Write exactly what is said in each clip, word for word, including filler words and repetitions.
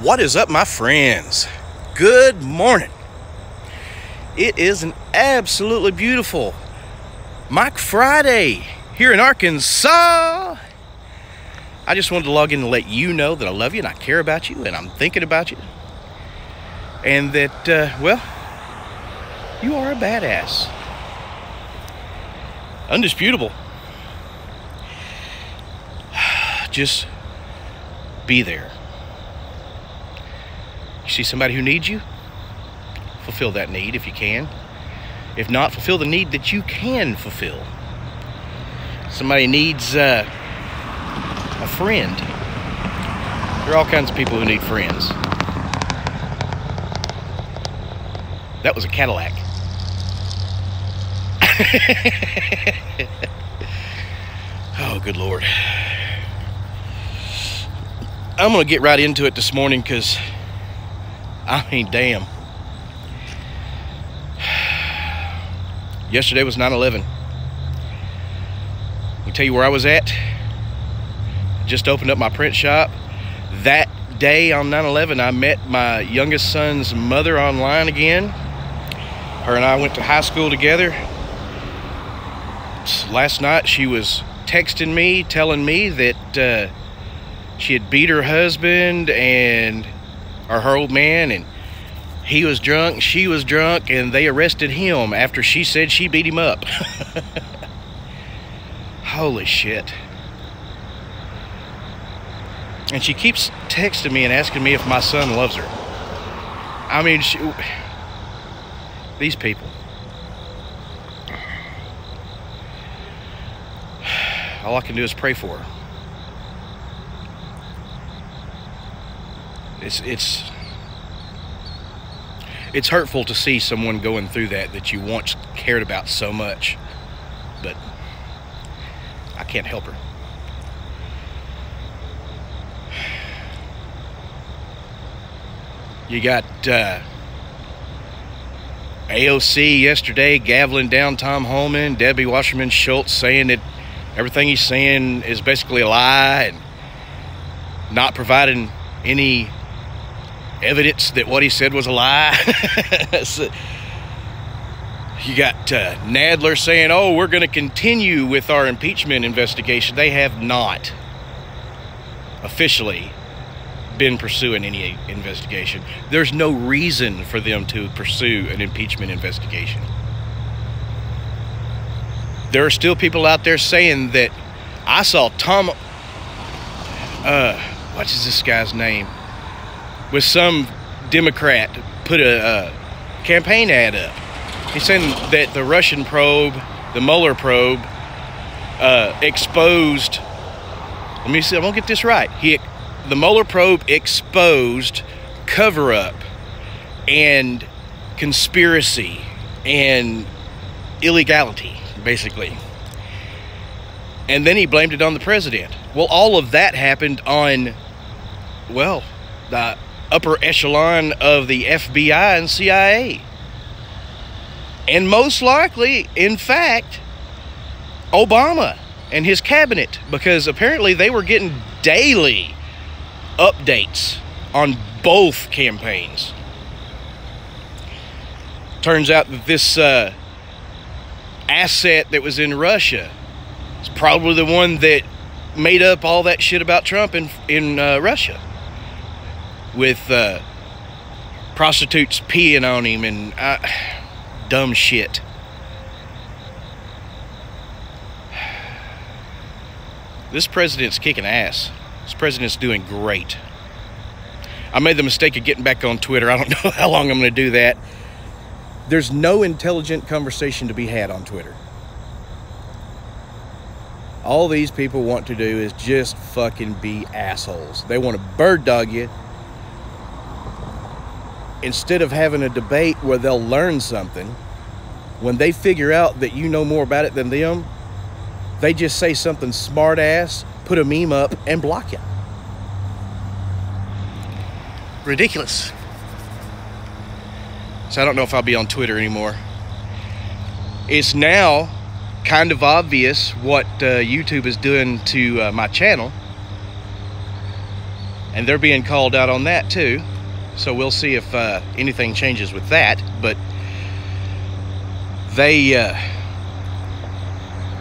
What is up, my friends? Good morning. It is an absolutely beautiful Mike Friday here in Arkansas. I just wanted to log in and let you know that I love you and I care about you and I'm thinking about you. And that, uh, well, you are a badass. Undisputable. Just be there. You see somebody who needs you? Fulfill that need if you can. If not, fulfill the need that you can fulfill. Somebody needs uh, a friend. There are all kinds of people who need friends. That was a Cadillac. Oh, good Lord. I'm going to get right into it this morning because, I mean, damn. Yesterday was nine eleven. I'll tell you where I was at. I just opened up my print shop. That day on nine eleven, I met my youngest son's mother online again. Her and I went to high school together. Last night, she was texting me, telling me that uh, she had beat her husband and or her old man, and he was drunk, she was drunk, and they arrested him after she said she beat him up. Holy shit. And she keeps texting me and asking me if my son loves her. I mean, she, these people. All I can do is pray for her. It's, it's, it's hurtful to see someone going through that that you once cared about so much, but I can't help her. You got uh, A O C yesterday gaveling down Tom Holman, Debbie Wasserman Schultz saying that everything he's saying is basically a lie and not providing any evidence that what he said was a lie. So you got uh, Nadler saying, oh, we're going to continue with our impeachment investigation. They have not officially been pursuing any investigation. There's no reason for them to pursue an impeachment investigation. There are still people out there saying that. I saw Tom, uh, what is this guy's name? With some Democrat put a, a campaign ad up. He's saying that the Russian probe, the Mueller probe, uh, exposed, let me see, I won't get this right. He, the Mueller probe exposed cover-up and conspiracy and illegality, basically. And then he blamed it on the president. Well, all of that happened on, well, the upper echelon of the F B I and C I A. And most likely, in fact, Obama and his cabinet, because apparently they were getting daily updates on both campaigns. Turns out that this uh, asset that was in Russia is probably the one that made up all that shit about Trump in, in uh, Russia. With uh, prostitutes peeing on him and uh, dumb shit. This president's kicking ass. This president's doing great. I made the mistake of getting back on Twitter. I don't know how long I'm going to do that. There's no intelligent conversation to be had on Twitter. All these people want to do is just fucking be assholes. They want to bird dog you. Instead of having a debate where they'll learn something, when they figure out that you know more about it than them, they just say something smart ass, put a meme up, and block you. Ridiculous. So I don't know if I'll be on Twitter anymore. It's now kind of obvious what uh, YouTube is doing to uh, my channel. and they're being called out on that too. So we'll see if uh, anything changes with that. But they, uh,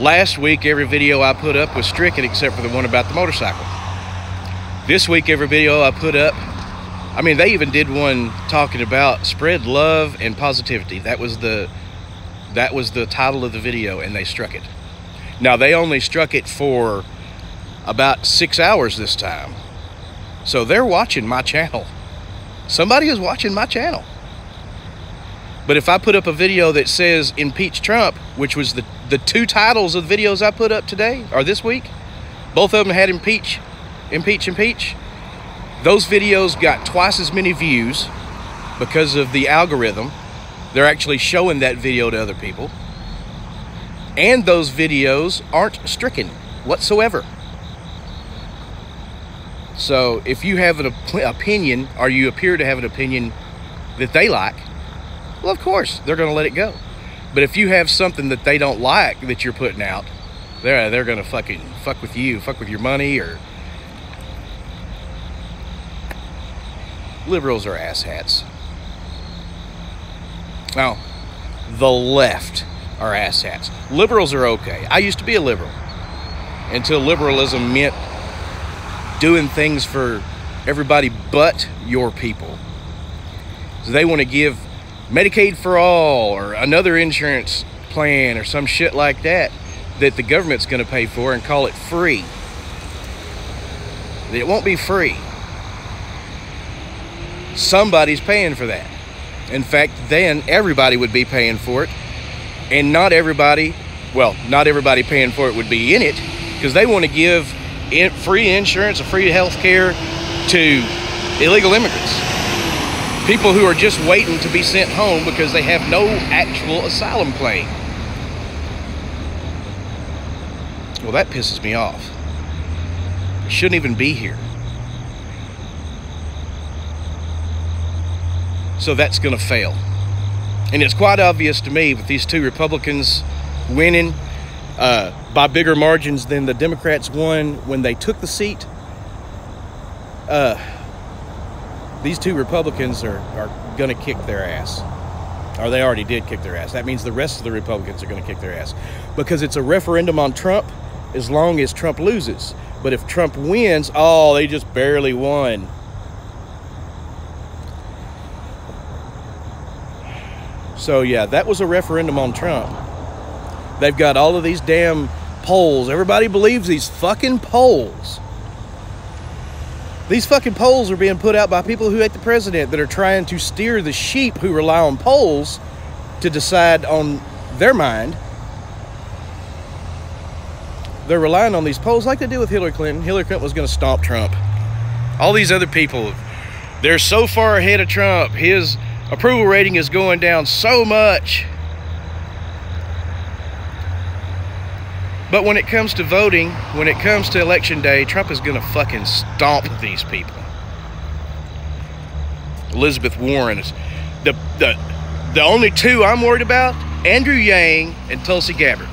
last week, every video I put up was stricken except for the one about the motorcycle. This week, every video I put up, I mean, they even did one talking about spread love and positivity. That was the, that was the title of the video, and they struck it. Now, they only struck it for about six hours this time. So they're watching my channel. Somebody is watching my channel. But if I put up a video that says impeach Trump, which was the, the two titles of videos I put up today or this week, both of them had impeach, impeach, impeach. Those videos got twice as many views because of the algorithm. They're actually showing that video to other people. And those videos aren't stricken whatsoever. So if you have an op- opinion or you appear to have an opinion that they like, well, of course, they're going to let it go. But if you have something that they don't like that you're putting out, they're, they're going to fucking fuck with you, fuck with your money, or... Liberals are asshats. Now, the left are asshats. Liberals are okay. I used to be a liberal until liberalism meant doing things for everybody but your people. So they want to give Medicaid for all or another insurance plan or some shit like that that the government's going to pay for and call it free. It won't be free. Somebody's paying for that. In fact, then everybody would be paying for it, and not everybody, well, not everybody paying for it would be in it, because they want to give in free insurance or free health care to illegal immigrants, people who are just waiting to be sent home because they have no actual asylum claim. Well, that pisses me off. I shouldn't even be here. So that's going to fail. And it's quite obvious to me with these two Republicans winning uh, by bigger margins than the Democrats won when they took the seat. Uh, these two Republicans are, are going to kick their ass. Or they already did kick their ass. That means the rest of the Republicans are going to kick their ass. Because it's a referendum on Trump as long as Trump loses. But if Trump wins, oh, they just barely won. So, yeah, that was a referendum on Trump. They've got all of these damn polls. Everybody believes these fucking polls. These fucking polls are being put out by people who hate the president that are trying to steer the sheep who rely on polls to decide on their mind. They're relying on these polls like they did with Hillary Clinton. Hillary Clinton was going to stomp Trump. All these other people, they're so far ahead of Trump. His... approval rating is going down so much. But when it comes to voting, when it comes to election day, Trump is going to fucking stomp these people. Elizabeth Warren is the, the, the only two I'm worried about, Andrew Yang and Tulsi Gabbard.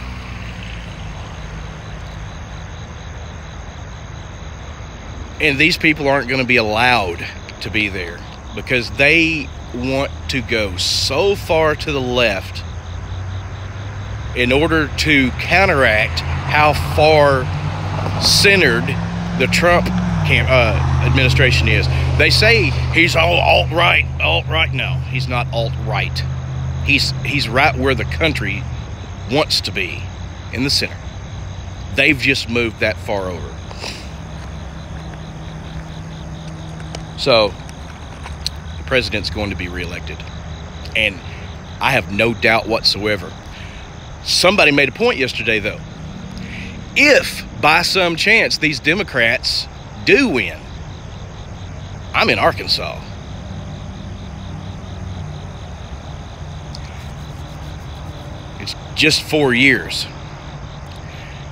And these people aren't going to be allowed to be there because they... want to go so far to the left in order to counteract how far centered the Trump camp, uh, administration is. They say he's all alt-right, alt-right. No, he's not alt-right. He's, he's right where the country wants to be, in the center. They've just moved that far over. So... president's going to be reelected, and I have no doubt whatsoever. Somebody made a point yesterday, though. If by some chance these Democrats do win, I'm in Arkansas. It's just four years,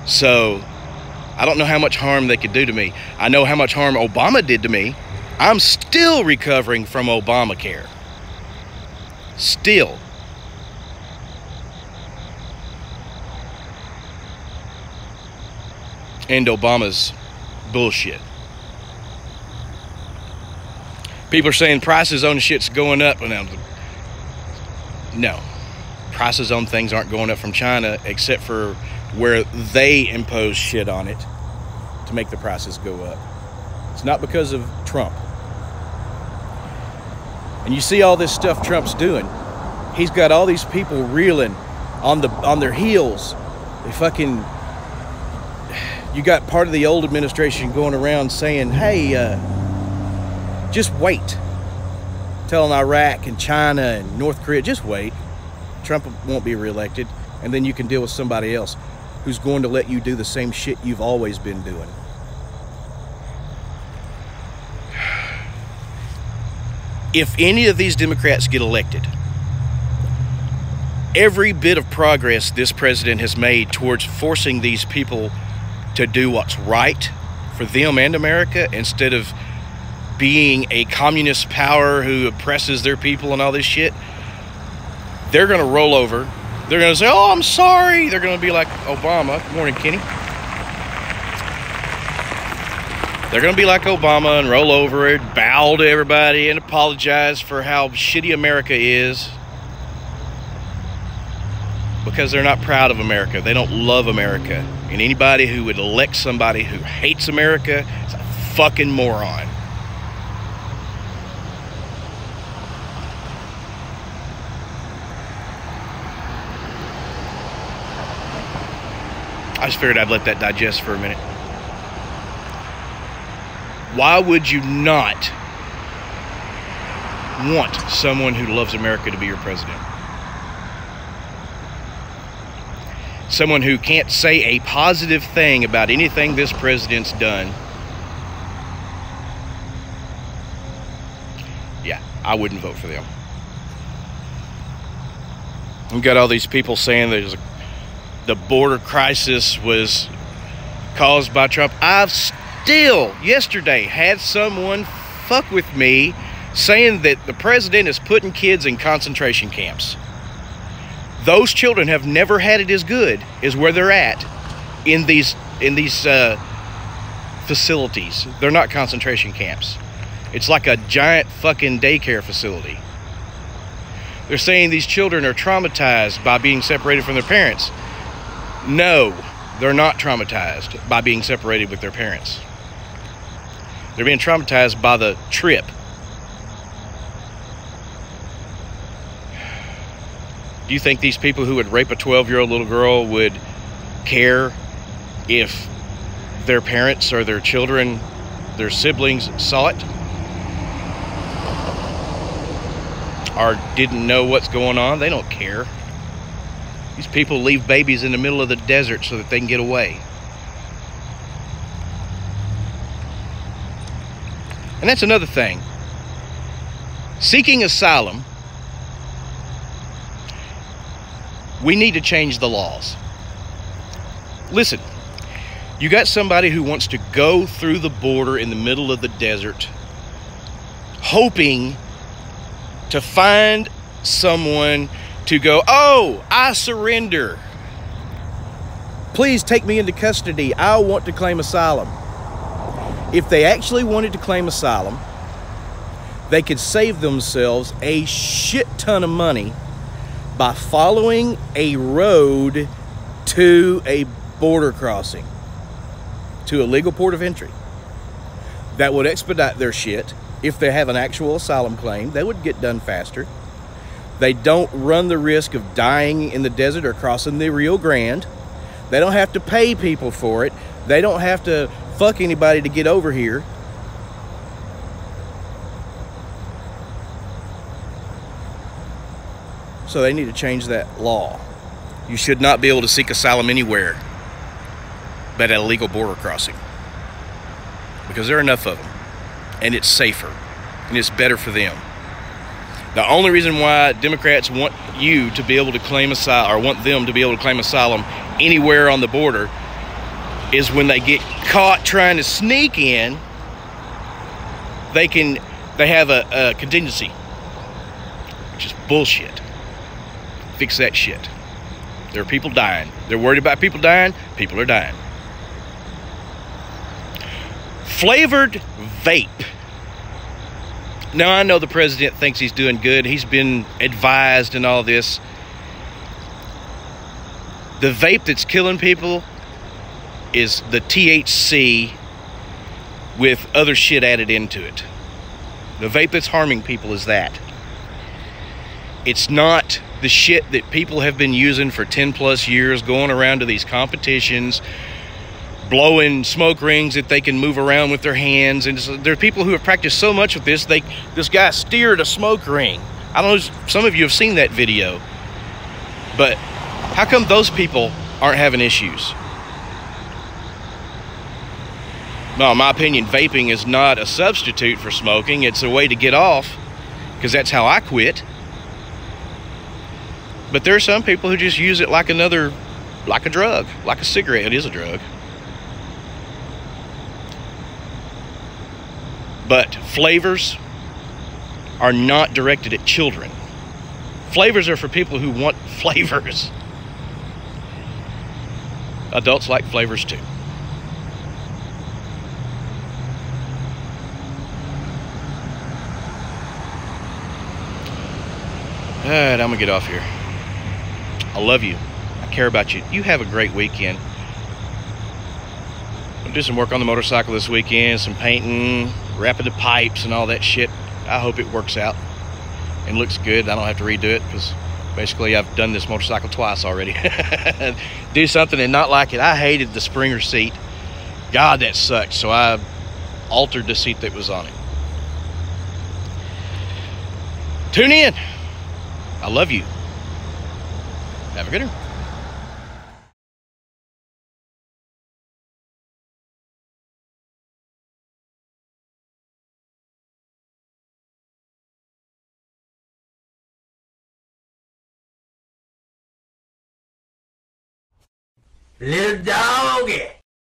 so I don't know how much harm they could do to me. I know how much harm Obama did to me. I'm still recovering from Obamacare. Still. And Obama's bullshit. People are saying prices on shit's going up. And I'm, no, prices on things aren't going up from China, except for where they impose shit on it to make the prices go up. It's not because of Trump. And you see all this stuff Trump's doing. He's got all these people reeling on the on their heels. They fucking... You got part of the old administration going around saying, hey, uh, just wait. Telling Iraq and China and North Korea, just wait. Trump won't be reelected. And then you can deal with somebody else who's going to let you do the same shit you've always been doing. If any of these Democrats get elected, every bit of progress this president has made towards forcing these people to do what's right for them and America, instead of being a communist power who oppresses their people and all this shit, they're going to roll over. They're going to say, oh, I'm sorry. They're going to be like Obama. Good morning, Kenny. They're going to be like Obama and roll over it, bow to everybody, and apologize for how shitty America is, because they're not proud of America. They don't love America. And anybody who would elect somebody who hates America is a fucking moron. I just figured I'd let that digest for a minute. Why would you not want someone who loves America to be your president? Someone who can't say a positive thing about anything this president's done. Yeah, I wouldn't vote for them. We've got all these people saying there's a, the border crisis was caused by Trump. I've still yesterday had someone fuck with me saying that the president is putting kids in concentration camps. Those children have never had it as good as where they're at in these in these uh, facilities. They're not concentration camps. It's like a giant fucking daycare facility. They're saying these children are traumatized by being separated from their parents. No, they're not traumatized by being separated with their parents. They're being traumatized by the trip. Do you think these people who would rape a twelve-year-old little girl would care if their parents or their children, their siblings, saw it? Or didn't know what's going on? They don't care. These people leave babies in the middle of the desert so that they can get away. And that's another thing. Seeking asylum, we need to change the laws. Listen, you got somebody who wants to go through the border in the middle of the desert, hoping to find someone to go, oh, I surrender. Please take me into custody. I want to claim asylum. If they actually wanted to claim asylum, they could save themselves a shit ton of money by following a road to a border crossing, to a legal port of entry. That would expedite their shit. If they have an actual asylum claim, they would get done faster. They don't run the risk of dying in the desert or crossing the Rio Grande. They don't have to pay people for it. They don't have to fuck anybody to get over here. So they need to change that law. You should not be able to seek asylum anywhere but at a legal border crossing, because there are enough of them, and it's safer, and it's better for them. The only reason why Democrats want you to be able to claim asylum, or want them to be able to claim asylum anywhere on the border, is when they get caught trying to sneak in, they can, they have a, a contingency, which is bullshit. Fix that shit. There are people dying. They're worried about people dying. People are dying. Flavored vape Now, I know the president thinks he's doing good. He's been advised and all this. The vape that's killing people is the T H C with other shit added into it. The vape that's harming people is that. It's not the shit that people have been using for ten plus years, going around to these competitions, blowing smoke rings that they can move around with their hands. And there are people who have practiced so much with this. They, this guy steered a smoke ring. I don't know, some of you have seen that video. But how come those people aren't having issues? No, in my opinion, vaping is not a substitute for smoking. It's a way to get off, because that's how I quit. But there are some people who just use it like another, like a drug, like a cigarette. It is a drug. But flavors are not directed at children. Flavors are for people who want flavors. Adults like flavors too. All right, I'm gonna get off here. I love you. I care about you. You have a great weekend. I'll do some work on the motorcycle this weekend, some painting, wrapping the pipes and all that shit. I hope it works out and looks good. I don't have to redo it, because basically I've done this motorcycle twice already. Do something and not like it. I hated the Springer seat. God, that sucked. So I altered the seat that was on it. Tune in. I love you. Have a good one. Lil Doggy.